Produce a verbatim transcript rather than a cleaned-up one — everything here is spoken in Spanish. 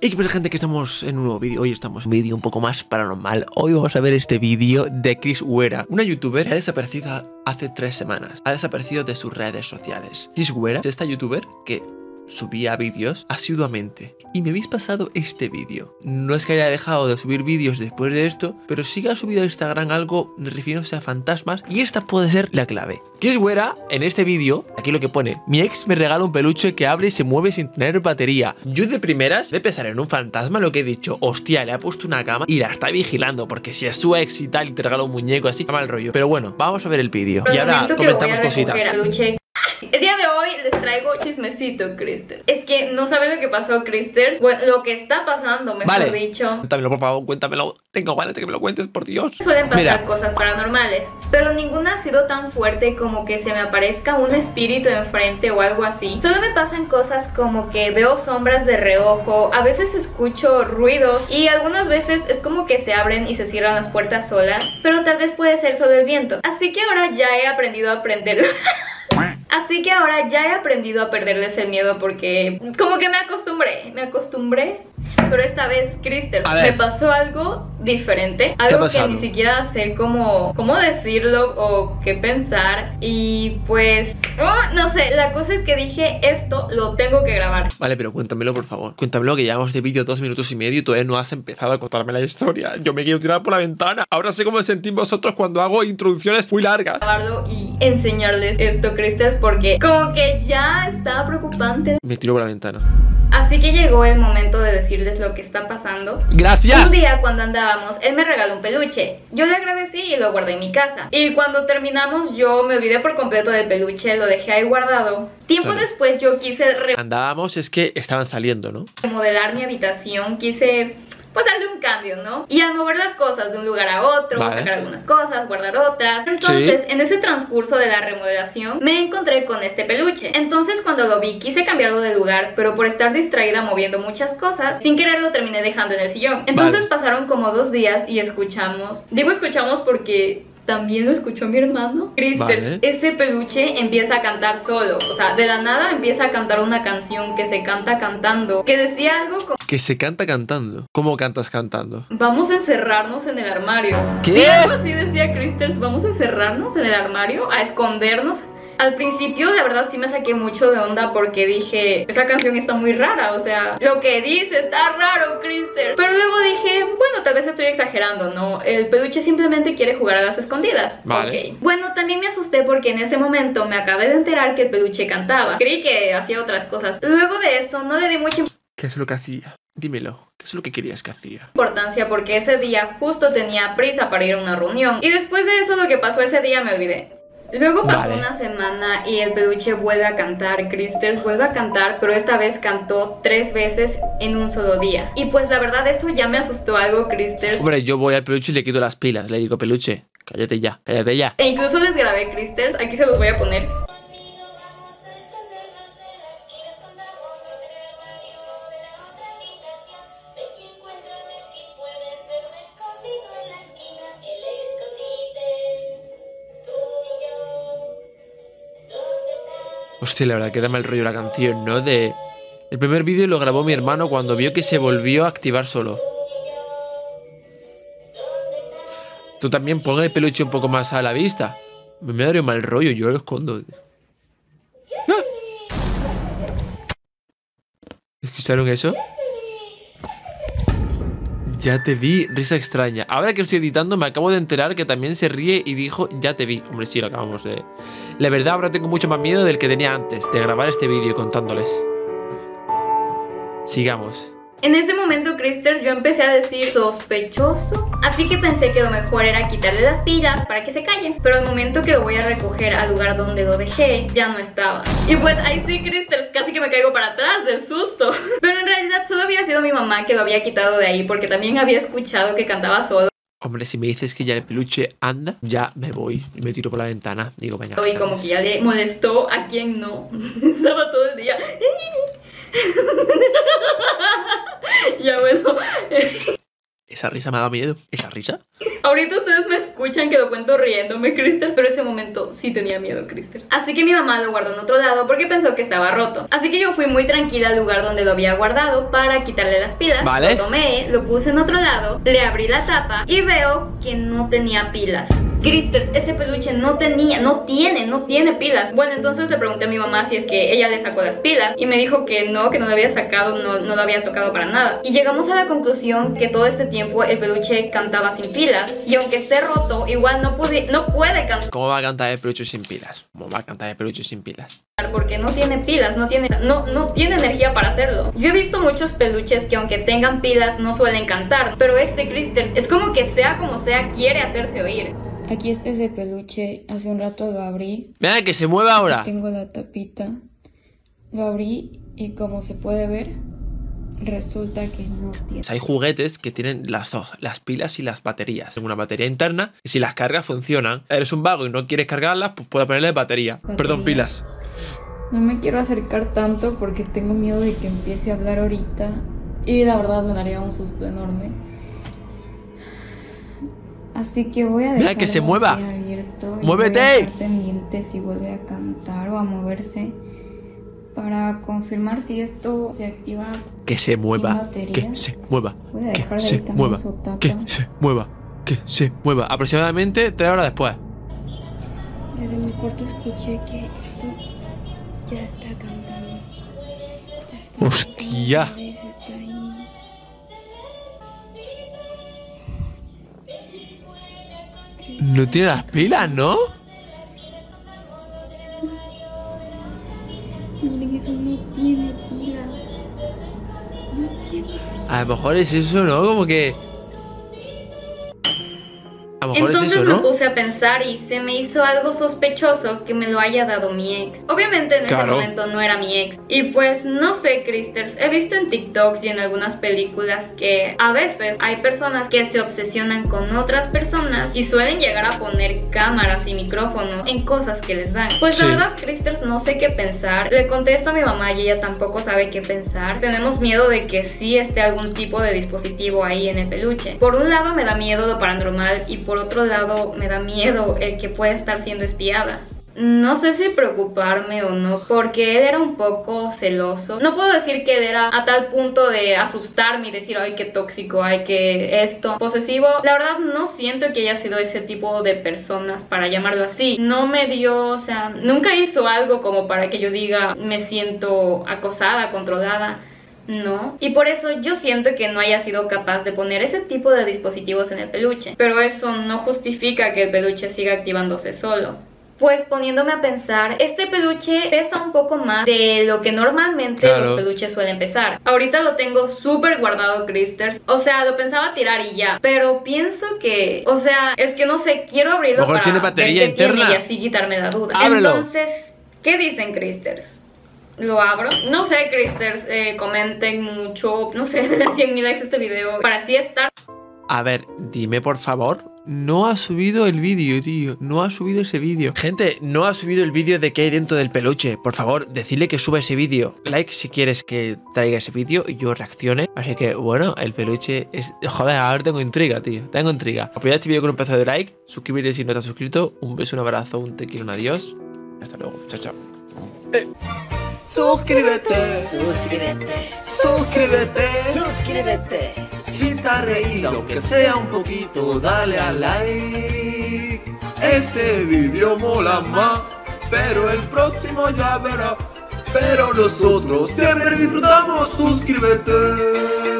Y pues gente, que estamos en un nuevo vídeo. Hoy estamos en un vídeo un poco más paranormal. Hoy vamos a ver este vídeo de Crisshuera, una youtuber que ha desaparecido hace tres semanas. Ha desaparecido de sus redes sociales. Crisshuera es esta youtuber que subía vídeos asiduamente. Y me habéis pasado este vídeo. No es que haya dejado de subir vídeos después de esto, pero sí que ha subido a Instagram algo refiriéndose a fantasmas. Y esta puede ser la clave. Crisshuera, en este vídeo, aquí lo que pone: mi ex me regala un peluche que abre y se mueve sin tener batería. Yo de primeras de pensar en un fantasma lo que he dicho. Hostia, le ha puesto una cama y la está vigilando, porque si es su ex y tal y te regala un muñeco así, mal rollo. Pero bueno, vamos a ver el vídeo. Y ahora comentamos cositas. El día de hoy les traigo chismecito, Krister. Es que no sabes lo que pasó, Krister. Bueno, lo que está pasando, mejor vale. dicho. Cuéntamelo, por favor, cuéntamelo. Tengo ganas de que me lo cuentes, por Dios. Suelen pasar Mira. cosas paranormales, pero ninguna ha sido tan fuerte como que se me aparezca un espíritu enfrente o algo así. Solo me pasan cosas como que veo sombras de reojo, a veces escucho ruidos y algunas veces es como que se abren y se cierran las puertas solas, pero tal vez puede ser solo el viento. Así que ahora ya he aprendido a aprenderlo. Así que ahora ya he aprendido a perderles el miedo porque como que me acostumbré, me acostumbré. Pero esta vez, Krister, me pasó algo diferente. Algo que ni siquiera sé cómo, cómo decirlo o qué pensar. Y pues, oh, no sé, la cosa es que dije, esto lo tengo que grabar. Vale, pero cuéntamelo, por favor. Cuéntamelo, que llevamos de vídeo dos minutos y medio y todavía no has empezado a contarme la historia. Yo me quiero tirar por la ventana. Ahora sé cómo sentís vosotros cuando hago introducciones muy largas. Grabarlo y enseñarles esto, Krister, porque como que ya está preocupante. Me tiro por la ventana. Así que llegó el momento de decirles lo que está pasando. Gracias. Un día cuando andábamos, él me regaló un peluche. Yo le agradecí y lo guardé en mi casa. Y cuando terminamos, yo me olvidé por completo del peluche, lo dejé ahí guardado. Tiempo claro. después yo quise... Andábamos, es que estaban saliendo, ¿no? Remodelar mi habitación, quise... pues darle un cambio, ¿no? Y al mover las cosas de un lugar a otro, vale. sacar algunas cosas, guardar otras. Entonces, sí. en ese transcurso de la remodelación, me encontré con este peluche. Entonces, cuando lo vi, quise cambiarlo de lugar, pero por estar distraída moviendo muchas cosas, sin querer lo terminé dejando en el sillón. Entonces, vale. pasaron como dos días y escuchamos... Digo escuchamos porque... también lo escuchó mi hermano Krister. Vale. Ese peluche empieza a cantar solo. O sea, de la nada empieza a cantar una canción que se canta cantando. Que decía algo como... ¿Que se canta cantando? ¿Cómo cantas cantando? Vamos a encerrarnos en el armario. ¿Qué? Sí, algo así decía Krister. Vamos a encerrarnos en el armario, a escondernos. Al principio, la verdad, sí me saqué mucho de onda porque dije, esa canción está muy rara, o sea, lo que dice está raro, Krister. Pero luego dije, bueno, tal vez estoy exagerando, ¿no? El peluche simplemente quiere jugar a las escondidas. Vale. Okay. Bueno, también me asusté porque en ese momento me acabé de enterar que el peluche cantaba. Creí que hacía otras cosas. Luego de eso, no le di mucha importancia. ¿Qué es lo que hacía? Dímelo, ¿qué es lo que querías que hacía? Importancia porque ese día justo tenía prisa para ir a una reunión. Y después de eso, lo que pasó ese día me olvidé. Luego pasó vale. una semana y el peluche vuelve a cantar, Krister vuelve a cantar, pero esta vez cantó tres veces en un solo día. Y pues la verdad eso ya me asustó algo, Krister. Hombre, yo voy al peluche y le quito las pilas, le digo, peluche, cállate ya, cállate ya. E incluso les grabé, Krister, aquí se los voy a poner. Hostia, la verdad que da mal rollo la canción, ¿no? De... El primer vídeo lo grabó mi hermano cuando vio que se volvió a activar solo. Tú también pon el peluche un poco más a la vista. Me daría mal rollo, yo lo escondo. ¡Ah! ¿Escucharon eso? Ya te vi, risa extraña. Ahora que estoy editando me acabo de enterar que también se ríe y dijo, ya te vi. Hombre, sí, lo acabamos de... La verdad ahora tengo mucho más miedo del que tenía antes de grabar este vídeo contándoles. Sigamos. En ese momento, Krister, yo empecé a decir sospechoso. Así que pensé que lo mejor era quitarle las pilas para que se calle. Pero al momento que lo voy a recoger al lugar donde lo dejé, ya no estaba. Y pues ahí sí, Krister, casi que me caigo para atrás del susto. Pero en realidad solo había sido mi mamá que lo había quitado de ahí, porque también había escuchado que cantaba solo. Hombre, si me dices que ya el peluche anda, ya me voy y me tiro por la ventana. Digo, venga. Y como que ya le molestó a quien no. Estaba todo el día. Ya bueno. Esa risa me ha dado miedo. ¿Esa risa? Ahorita ustedes me escuchan que lo cuento riéndome, Kristers, pero ese momento sí tenía miedo, Kristers. Así que mi mamá lo guardó en otro lado porque pensó que estaba roto. Así que yo fui muy tranquila al lugar donde lo había guardado para quitarle las pilas. Vale. Lo tomé, lo puse en otro lado, le abrí la tapa y veo que no tenía pilas. Kristers, ese peluche no tenía, no tiene, no tiene pilas. Bueno, entonces le pregunté a mi mamá si es que ella le sacó las pilas y me dijo que no, que no lo había sacado, no, no lo habían tocado para nada. Y llegamos a la conclusión que todo este tiempo el peluche cantaba sin pilas y aunque esté roto, igual no puede, no puede cantar. ¿Cómo va a cantar el peluche sin pilas? ¿Cómo va a cantar el peluche sin pilas? Porque no tiene pilas, no tiene, no, no tiene energía para hacerlo. Yo he visto muchos peluches que aunque tengan pilas no suelen cantar, pero este Kristers es como que sea como sea quiere hacerse oír. Aquí está ese peluche, hace un rato lo abrí. Mira que se mueve ahora. Tengo la tapita, lo abrí y como se puede ver, resulta que no tiene. Hay juguetes que tienen las dos, las pilas y las baterías. Tengo una batería interna y si las cargas funcionan. Eres un vago y no quieres cargarlas, pues puedes ponerle batería. batería. Perdón, pilas. No me quiero acercar tanto porque tengo miedo de que empiece a hablar ahorita y la verdad me daría un susto enorme. Así que voy a dejar que se mueva. Abierto. ¡Muévete! Voy a estar pendiente si vuelve a cantar o a moverse para confirmar si esto se activa. Que se mueva. Que se mueva. Voy a dejar que se mueva. Que se mueva. Que se mueva. Aproximadamente tres horas después. Desde mi cuarto escuché que esto ya está cantando. Ya está. Hostia. Cantando. No tiene las pilas, ¿no? Miren, eso no tiene pilas. No tiene pilas. A lo mejor es eso, ¿no? Como que... A lo mejor Entonces es eso, ¿no? me puse a pensar y se me hizo algo sospechoso que me lo haya dado mi ex. Obviamente en claro. ese momento no era mi ex. Y pues no sé, Kristers, he visto en TikToks y en algunas películas que a veces hay personas que se obsesionan con otras personas y suelen llegar a poner cámaras y micrófonos en cosas que les dan. Pues sí. la verdad, Kristers, no sé qué pensar. Le contesto a mi mamá y ella tampoco sabe qué pensar. Tenemos miedo de que sí esté algún tipo de dispositivo ahí en el peluche. Por un lado me da miedo lo paranormal y por otro lado me da miedo el que pueda estar siendo espiada. No sé si preocuparme o no, porque él era un poco celoso. No puedo decir que él era a tal punto de asustarme y decir ay qué tóxico, ay qué esto, posesivo. La verdad no siento que haya sido ese tipo de personas para llamarlo así. No me dio, o sea, nunca hizo algo como para que yo diga me siento acosada, controlada. No, y por eso yo siento que no haya sido capaz de poner ese tipo de dispositivos en el peluche, pero eso no justifica que el peluche siga activándose solo. Pues poniéndome a pensar, este peluche pesa un poco más de lo que normalmente claro. los peluches suelen pesar. Ahorita lo tengo súper guardado, Kristers. O sea, lo pensaba tirar y ya. Pero pienso que, o sea, es que no sé, quiero abrirlo mejor para tiene batería ver qué interna. Tiene y así quitarme la duda. Ábrelo. Entonces, ¿qué dicen, Kristers? Lo abro. No sé, Kristers, eh, comenten mucho. No sé, cien mil likes este video. Para así estar. A ver, dime por favor. No ha subido el vídeo, tío. No ha subido ese vídeo. Gente, no ha subido el vídeo de qué hay dentro del peluche. Por favor, decidle que suba ese vídeo. Like si quieres que traiga ese vídeo y yo reaccione. Así que, bueno, el peluche es... Joder, ahora tengo intriga, tío. Tengo intriga. Apoyad este vídeo con un pedazo de like. Suscríbete si no te has suscrito. Un beso, un abrazo, un te quiero, un adiós. Hasta luego. Chao, chao. Eh. Suscríbete, suscríbete, suscríbete, suscríbete. Si te has reído, aunque sea un poquito, dale a like. Este vídeo mola más, pero el próximo ya verás. Pero nosotros siempre disfrutamos, suscríbete.